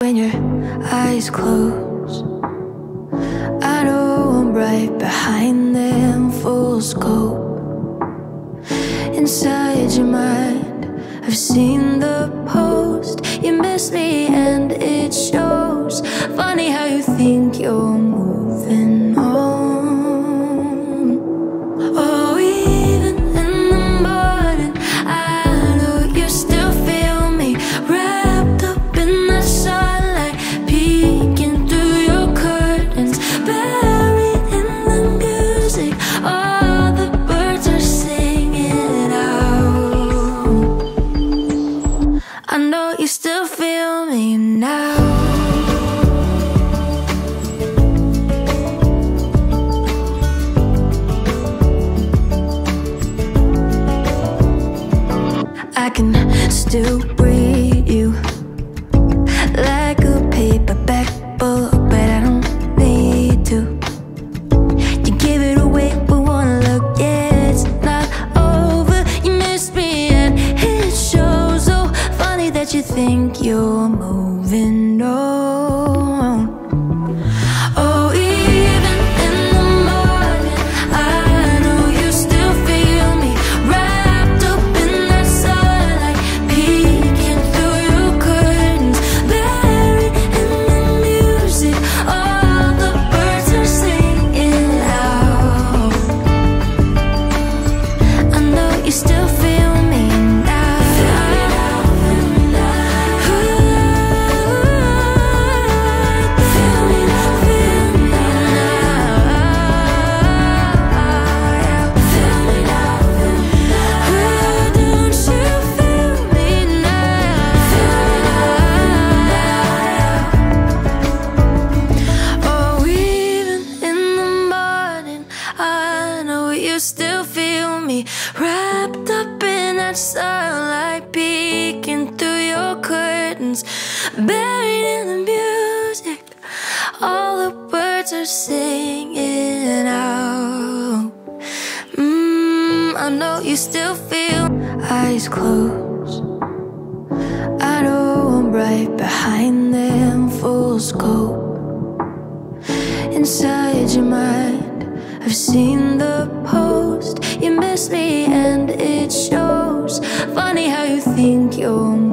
When your eyes close, I know I'm right behind them, full scope. Inside your mind, I've seen the post. You miss me and it shows. Funny how you think you're moving on. Oh, even in the morning, I know you still feel me, wrapped up in the sun. You still feel me now. I can still read you like a paperback book, but I don't need to. You give it away, we wanna look, yeah, it's not over. You miss me and it shows. Oh, funny that you think you're moving on. Oh, even in the morning, I know you still feel me, wrapped up in that sunlight, peeking through your curtains, buried in the music. All the birds are singing loud. I know you still feel me now. You still feel me, wrapped up in that sunlight, peeking through your curtains, buried in the music. All the birds are singing out. I know you still feel. Eyes closed, I know I'm right behind them, full scope. Inside your mind, I've seen the post. You miss me and it shows. Funny how you think you're